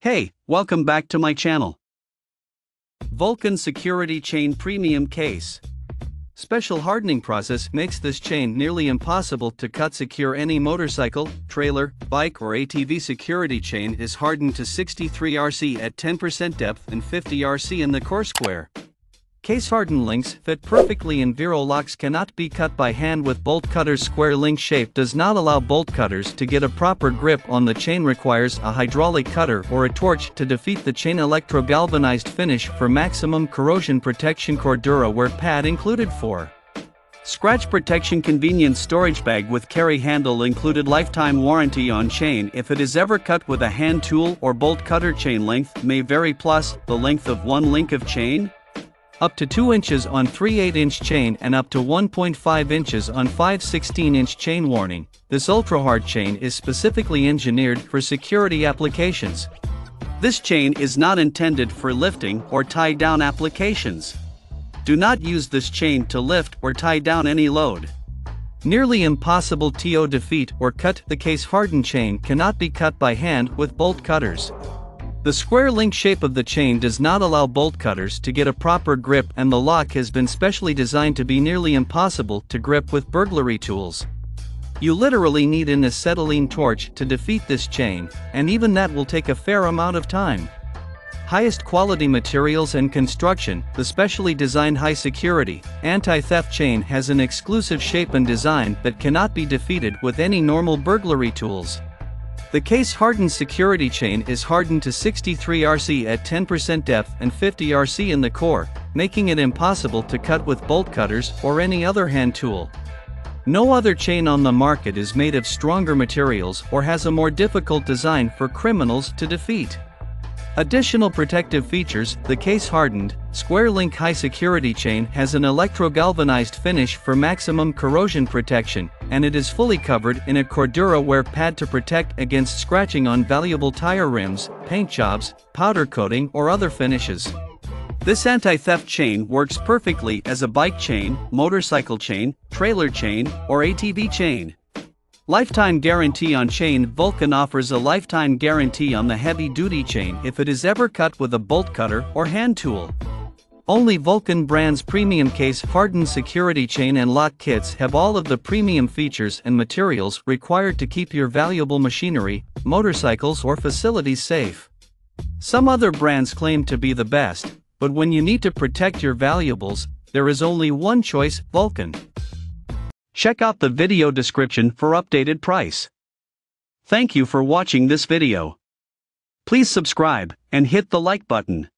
Hey, welcome back to my channel. Vulcan Security Chain Premium Case. Special hardening process makes this chain nearly impossible to cut. Secure any motorcycle, trailer, bike or ATV. Security chain is hardened to 63 RC at 10% depth and 50 RC in the core square. Case hardened links fit perfectly in Viro. Locks cannot be cut by hand with bolt cutters. SquareLink shape does not allow bolt cutters to get a proper grip on the chain. Requires a hydraulic cutter or a torch to defeat the chain. Electro-galvanized finish for maximum corrosion protection. Cordura wear pad included for scratch protection. Convenience storage bag with carry handle included. Lifetime warranty on chain if it is ever cut with a hand tool or bolt cutter. Chain length may vary plus the length of one link of chain, up to 2 inches on 3/8-inch chain and up to 1.5 inches on 5/16-inch chain. Warning, this ultra-hard chain is specifically engineered for security applications. This chain is not intended for lifting or tie-down applications. Do not use this chain to lift or tie down any load. Nearly impossible to defeat or cut. The case hardened chain cannot be cut by hand with bolt cutters. The square link shape of the chain does not allow bolt cutters to get a proper grip, and the lock has been specially designed to be nearly impossible to grip with burglary tools. You literally need an acetylene torch to defeat this chain, and even that will take a fair amount of time. Highest quality materials and construction. The specially designed high security, anti-theft chain has an exclusive shape and design that cannot be defeated with any normal burglary tools. The case hardened security chain is hardened to 63 RC at 10% depth and 50 RC in the core, making it impossible to cut with bolt cutters or any other hand tool. No other chain on the market is made of stronger materials or has a more difficult design for criminals to defeat. Additional protective features. The case hardened, SquareLink high security chain has an electro-galvanized finish for maximum corrosion protection, and it is fully covered in a Cordura wear pad to protect against scratching on valuable tire rims, paint jobs, powder coating or other finishes. This anti-theft chain works perfectly as a bike chain, motorcycle chain, trailer chain, or ATV chain. Lifetime guarantee on chain. Vulcan offers a lifetime guarantee on the heavy-duty chain if it is ever cut with a bolt cutter or hand tool. Only Vulcan brands premium case hardened security chain and lock kits have all of the premium features and materials required to keep your valuable machinery, motorcycles or facilities safe. Some other brands claim to be the best, but when you need to protect your valuables, there is only one choice, Vulcan. Check out the video description for updated price. Thank you for watching this video. Please subscribe and hit the like button.